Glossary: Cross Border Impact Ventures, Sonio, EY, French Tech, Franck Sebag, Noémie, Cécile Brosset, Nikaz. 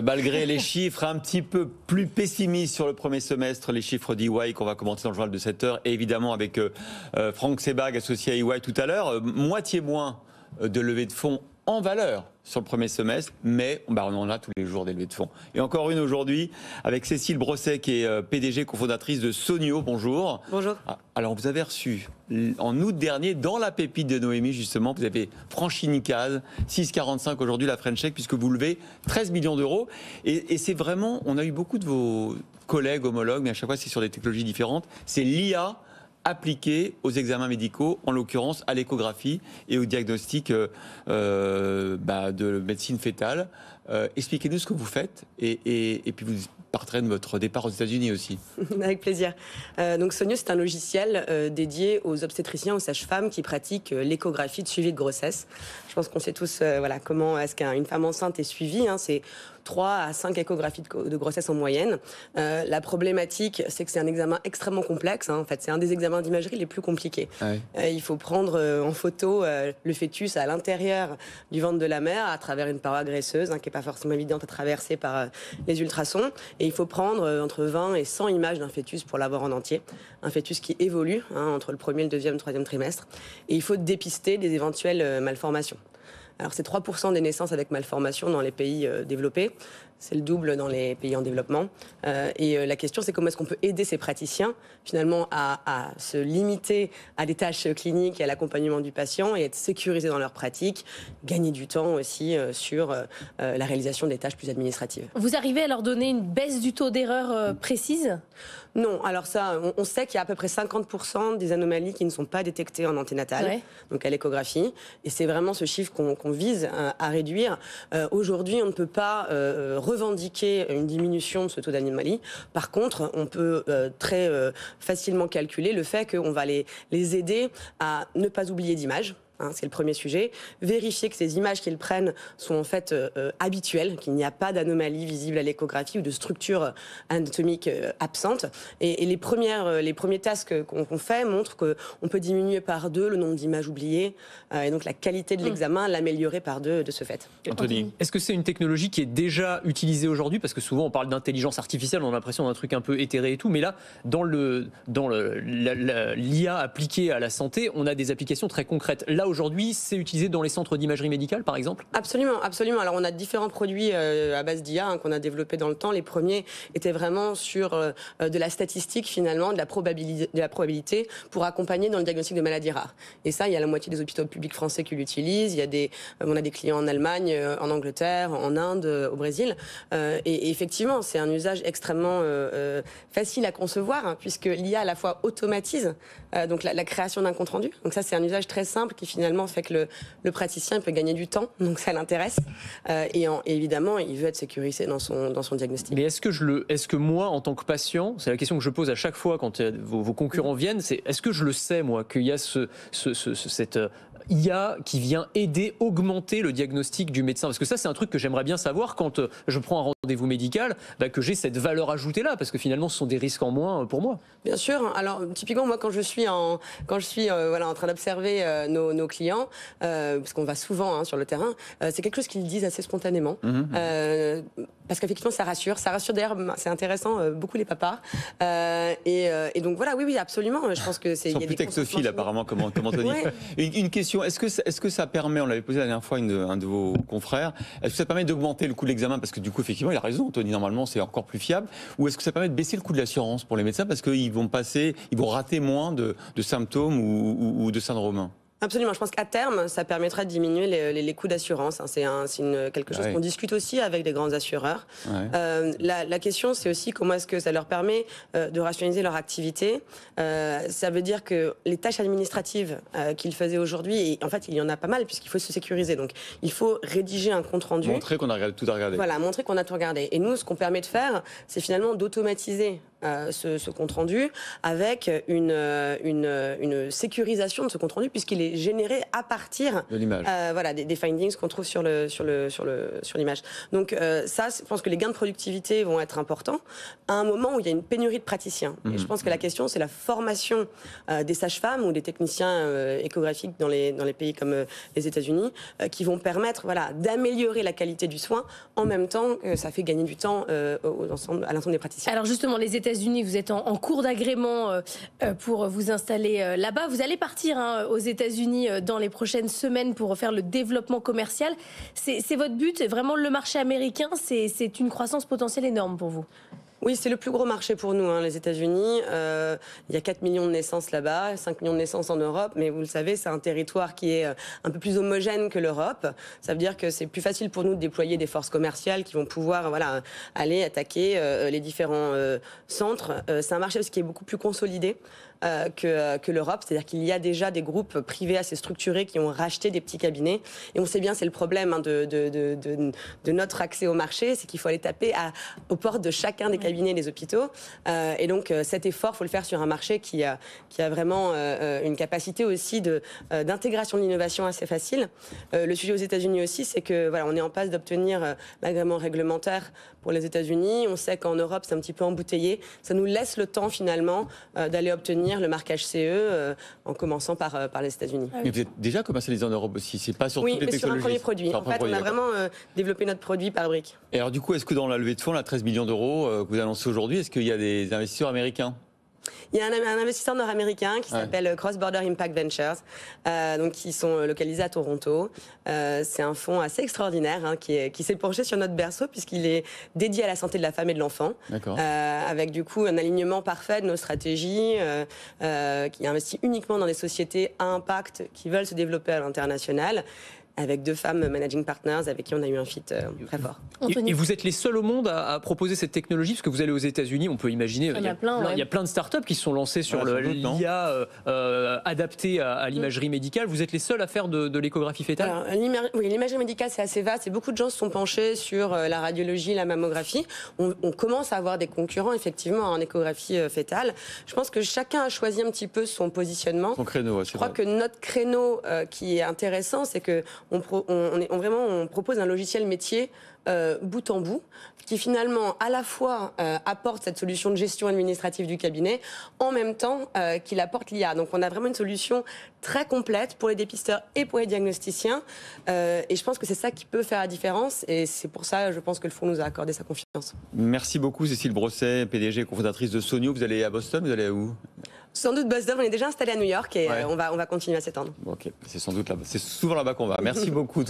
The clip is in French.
Malgré les chiffres un petit peu plus pessimistes sur le premier semestre, les chiffres d'EY qu'on va commenter dans le journal de 7h, et évidemment avec Franck Sebag, associé à EY tout à l'heure, moitié moins de levée de fonds en valeur sur le premier semestre, mais on en a tous les jours des levées de fonds. Et encore une aujourd'hui avec Cécile Brosset qui est PDG, cofondatrice de Sonio. Bonjour. Bonjour. Alors vous avez reçu en août dernier dans la pépite de Noémie justement, vous avez franchi Nikaz, 6,45 aujourd'hui la French Tech, puisque vous levez 13 millions d'euros. Et c'est vraiment, on a eu beaucoup de vos collègues, homologues, mais à chaque fois c'est sur des technologies différentes, c'est l'IA appliquée aux examens médicaux, en l'occurrence à l'échographie et au diagnostic de médecine fétale. Expliquez-nous ce que vous faites et puis vous partirez de votre départ aux États-Unis aussi. Avec plaisir. Donc Sonio, c'est un logiciel dédié aux obstétriciens, aux sages-femmes qui pratiquent l'échographie de suivi de grossesse. Je pense qu'on sait tous comment est-ce qu'une femme enceinte est suivie. C'est 3 à 5 échographies de grossesse en moyenne. La problématique, c'est que c'est un examen extrêmement complexe. En fait, c'est un des examens d'imagerie les plus compliqués. Ah oui. Il faut prendre en photo le fœtus à l'intérieur du ventre de la mère à travers une paroi graisseuse qui n'est pas forcément évidente à traverser par les ultrasons. Et il faut prendre entre 20 et 100 images d'un fœtus pour l'avoir en entier. Un fœtus qui évolue entre le premier, le deuxième, le troisième trimestre. Et il faut dépister des éventuelles malformations. Alors c'est 3% des naissances avec malformation dans les pays développés, c'est le double dans les pays en développement. Et la question c'est comment est-ce qu'on peut aider ces praticiens finalement à se limiter à des tâches cliniques et à l'accompagnement du patient et être sécurisés dans leur pratique, gagner du temps aussi sur la réalisation des tâches plus administratives. Vous arrivez à leur donner une baisse du taux d'erreur précise ? Non, alors ça, on sait qu'il y a à peu près 50% des anomalies qui ne sont pas détectées en anténatale, ouais. Donc à l'échographie, et c'est vraiment ce chiffre qu'on vise à réduire. Aujourd'hui, on ne peut pas revendiquer une diminution de ce taux d'anomalie. Par contre, on peut très facilement calculer le fait qu'on va les aider à ne pas oublier d'images. C'est le premier sujet. Vérifier que ces images qu'ils prennent sont en fait habituelles, qu'il n'y a pas d'anomalie visible à l'échographie ou de structure anatomique absente. Et les premiers tasks qu'on fait montrent qu'on peut diminuer par 2 le nombre d'images oubliées et donc la qualité de l'examen, l'améliorer par 2 de ce fait. Anthony, est-ce que c'est une technologie qui est déjà utilisée aujourd'hui? Parce que souvent on parle d'intelligence artificielle, on a l'impression d'un truc un peu éthéré et tout, mais là, l'IA appliquée à la santé, on a des applications très concrètes. Là, aujourd'hui, c'est utilisé dans les centres d'imagerie médicale, par exemple? Absolument, absolument. Alors, on a différents produits à base d'IA qu'on a développés dans le temps. Les premiers étaient vraiment sur de la statistique, finalement, de la probabilité pour accompagner dans le diagnostic de maladies rares. Et ça, il y a la moitié des hôpitaux publics français qui l'utilisent. On a des clients en Allemagne, en Angleterre, en Inde, au Brésil. Et effectivement, c'est un usage extrêmement facile à concevoir, puisque l'IA, à la fois, automatise donc la création d'un compte-rendu. Donc ça, c'est un usage très simple qui, finalement, fait que le praticien peut gagner du temps, donc ça l'intéresse. Et évidemment, il veut être sécurisé dans son diagnostic. Mais est-ce que moi, en tant que patient, c'est la question que je pose à chaque fois quand vos concurrents viennent, c'est est-ce que je le sais, moi, qu'il y a cette IA qui vient aider, augmenter le diagnostic du médecin? Parce que ça, c'est un truc que j'aimerais bien savoir quand je prends un rendez-vous médical, que j'ai cette valeur ajoutée là, parce que finalement, ce sont des risques en moins pour moi. Bien sûr. Alors, typiquement, moi, quand je suis en train d'observer nos clients, parce qu'on va souvent sur le terrain, c'est quelque chose qu'ils disent assez spontanément, parce qu'effectivement, ça rassure d'ailleurs, c'est intéressant, beaucoup les papas. Et donc voilà, oui, absolument. Je pense que c'est... Ils sont plus textophiles, apparemment, comme Anthony. Ouais. Une question. Est-ce que ça permet, on l'avait posé la dernière fois à un de vos confrères, est-ce que ça permet d'augmenter le coût de l'examen? Parce que du coup, effectivement, il a raison, Anthony, normalement, c'est encore plus fiable. Ou est-ce que ça permet de baisser le coût de l'assurance pour les médecins parce qu'ils vont rater moins de symptômes ou de syndromes? Absolument, je pense qu'à terme, ça permettra de diminuer les coûts d'assurance. C'est quelque chose qu'on discute aussi avec les grands assureurs. Ouais. La question, c'est aussi comment est-ce que ça leur permet de rationaliser leur activité. Ça veut dire que les tâches administratives qu'ils faisaient aujourd'hui, et en fait, il y en a pas mal, puisqu'il faut se sécuriser. Donc, il faut rédiger un compte-rendu. Montrer qu'on a tout regardé. Voilà, montrer qu'on a tout regardé. Et nous, ce qu'on permet de faire, c'est finalement d'automatiser ce compte rendu avec une sécurisation de ce compte rendu puisqu'il est généré à partir de l'image. Voilà, des findings qu'on trouve sur l'image. Donc ça, je pense que les gains de productivité vont être importants à un moment où il y a une pénurie de praticiens. Mmh. Et je pense que la question, c'est la formation des sages-femmes ou des techniciens échographiques dans les pays comme les États-Unis qui vont permettre d'améliorer la qualité du soin en même temps que ça fait gagner du temps à l'ensemble des praticiens. Alors justement, les États-Unis, vous êtes en cours d'agrément pour vous installer là-bas. Vous allez partir aux États-Unis dans les prochaines semaines pour faire le développement commercial. C'est votre but, vraiment le marché américain, c'est une croissance potentielle énorme pour vous? Oui, c'est le plus gros marché pour nous, les États-Unis. Il y a 4 millions de naissances là-bas, 5 millions de naissances en Europe, mais vous le savez, c'est un territoire qui est un peu plus homogène que l'Europe. Ça veut dire que c'est plus facile pour nous de déployer des forces commerciales qui vont pouvoir aller attaquer les différents centres. C'est un marché qui est beaucoup plus consolidé que l'Europe, c'est-à-dire qu'il y a déjà des groupes privés assez structurés qui ont racheté des petits cabinets. Et on sait bien, c'est le problème de notre accès au marché, c'est qu'il faut aller taper aux portes de chacun des cabinets. Les hôpitaux. Et donc, cet effort, il faut le faire sur un marché qui a vraiment une capacité aussi d'intégration de l'innovation assez facile. Le sujet aux États-Unis aussi, c'est que on est en passe d'obtenir l'agrément réglementaire pour les États-Unis. On sait qu'en Europe, c'est un petit peu embouteillé. Ça nous laisse le temps, finalement, d'aller obtenir le marquage CE en commençant par les États-Unis. Mais vous êtes déjà commercialisé en Europe aussi, c'est pas sur toutes les technologies. Oui, mais sur un premier produit. En fait, on a vraiment développé notre produit par brique. Et alors, du coup, est-ce que dans la levée de fonds, la 13 millions d'euros que vous annoncez aujourd'hui, est-ce qu'il y a des investisseurs américains? Il y a un investisseur nord-américain qui s'appelle Cross Border Impact Ventures, donc qui sont localisés à Toronto. C'est un fonds assez extraordinaire qui s'est penché sur notre berceau puisqu'il est dédié à la santé de la femme et de l'enfant, avec du coup un alignement parfait de nos stratégies, qui investit uniquement dans des sociétés à impact qui veulent se développer à l'international, avec 2 femmes managing partners avec qui on a eu un fit très fort. Et vous êtes les seuls au monde à proposer cette technologie, parce que vous allez aux États-Unis, on peut imaginer, il y a plein de startups qui se sont lancées sur l'IA adaptée à l'imagerie médicale. Vous êtes les seuls à faire de l'échographie fétale? Oui, l'imagerie médicale, c'est assez vaste et beaucoup de gens se sont penchés sur la radiologie, la mammographie. On commence à avoir des concurrents effectivement en échographie fétale. Je pense que chacun a choisi un petit peu son positionnement. Son créneau, je crois que notre créneau qui est intéressant, c'est que on propose un logiciel métier bout en bout, qui finalement à la fois apporte cette solution de gestion administrative du cabinet, en même temps qu'il apporte l'IA. Donc on a vraiment une solution très complète pour les dépisteurs et pour les diagnosticiens, et je pense que c'est ça qui peut faire la différence, et c'est pour ça, je pense, que le fonds nous a accordé sa confiance. Merci beaucoup Cécile Brosset, PDG et cofondatrice de Sonio. Vous allez à Boston, vous allez à où? Sans doute Boston, on est déjà installé à New York et on va continuer à s'étendre. Ok, c'est souvent là-bas qu'on va. Merci beaucoup.